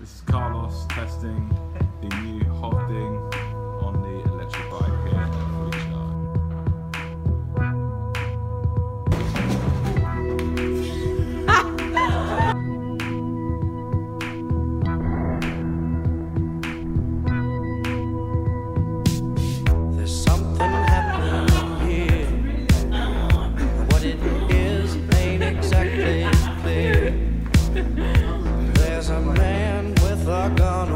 This is Carlos testing the new Hövding on the electric bike here at Freestyle. There's something happening here. What it is ain't exactly clear. There's a man with a gun.